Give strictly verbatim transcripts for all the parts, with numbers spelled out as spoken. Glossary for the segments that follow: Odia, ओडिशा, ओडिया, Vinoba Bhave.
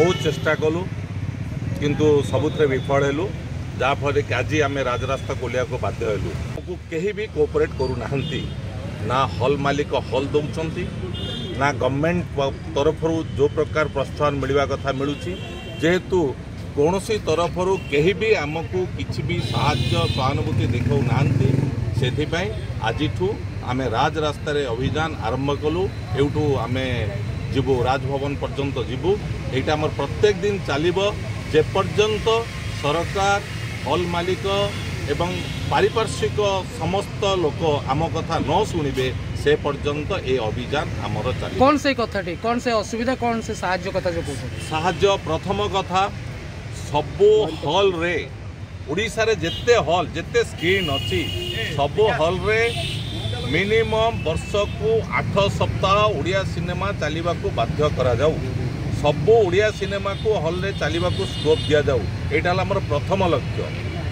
बहुत चेष्टा कलु किंतु सबुत विफल हेलु जाफल कि आज आम राजरास्ता खोलिया को बाध्य हेलु। हमको कहीं भी कोऑपरेट करूना ना हल मालिक हल दौरान ना गवर्नमेंट तरफ जो प्रकार प्रोत्साहन मिलवा कथा मिलू जेहेतु कौन सी तरफ कहीं भी आमको किसी भी साहाय्य सहानुभूति देखा ना से आज आम राज रास्ता रे अभियान आरंभ कलु एवटू आम जीवु राजभवन पर्यंत जीवु यहाँ आम प्रत्येक दिन चलो जेपर्यंत सरकार हल मालिक एवं पारिपार्श्विक समस्त लोक आम कथा न शुणे से पर्यंत ये अभियान आमर चल। कौन से कथाटी कौन से असुविधा कौन से साहाय्य कथा जो साहाय्य प्रथम कथा सबू हल रे ओडिशा रे जिते हल जिते स्कीम अच्छी सबू हल रे मिनिमम वर्ष को आठ सप्ताह ओडिया सिनेमा चलने को बाध्य करा जाऊ सबू ओडिया सिनेमा को हल रे चलने को स्कोप दिया जाऊ एटा हमर प्रथम लक्ष्य।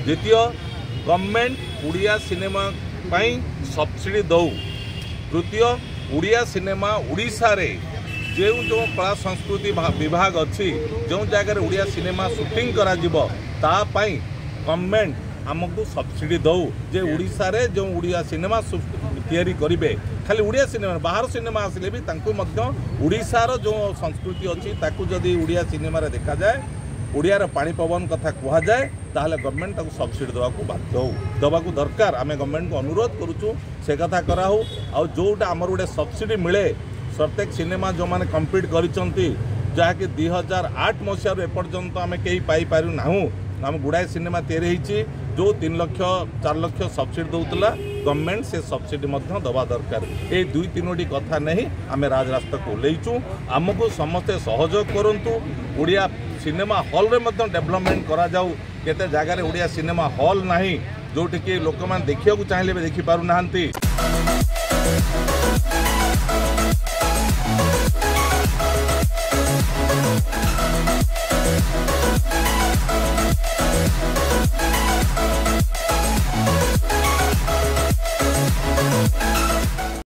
द्वितीय गवर्नमेंट ओडिया सिनेमा पई सब्सिडी दऊ। तृतीय ओडिया सिनेमा ओडिशा रे जो जो कला संस्कृति विभाग अच्छी जो जगह ओडिया सिनेमा शूटिंग करा जीवो ता पई गवर्नमेंट आमको सब्सिडी दऊ जे ओडिशा रे जो ओडिया सिनेमा तैयारी करेंगे खाली ओडिया सिनेमा बाहर सिनेमा आसिले भी तांको मध्य ओडिशार जो संस्कृति अच्छी ताकू जदि ओडिया सिनेमा रे देखा जाए ओडियार पाणी पवन कथा कह जाए ताहले गवर्नमेंट ताकू सब्सिडी देवा को बाध्य हो देवा को दरकार। आम गवर्नमेंट को अनुरोध करूचु से कथा कराऊ आ जोटा आमर गोटे सब्सिडी मिले प्रत्येक सिनेमा जो मैंने कम्प्लीट करछंती जहाँकि दुई हजार आठ मसीह एपर्तंत आम कहीं पाईपारू नाहूँ आम गुड़ाए सिनेमा तैयारी जो तीन लक्ष चार लक्ष सब्सिडी दूसरा गवर्नमेंट से सब्सिडी दवा दरकार। ये दुई तीनोटी कथा नहीं आम राजरास्ता को ओल्लैचु आमको समस्ते सहयोग करूँ ओडिया सिनेमा हॉल रे मध्य डेवलपमेंट करा जाऊ केते जगह ओडिया सिनेमा हॉल नहीं जोटिकी लोक मैंने देखा चाहिए देखिपार।